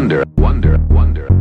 wonder, wonder, wonder.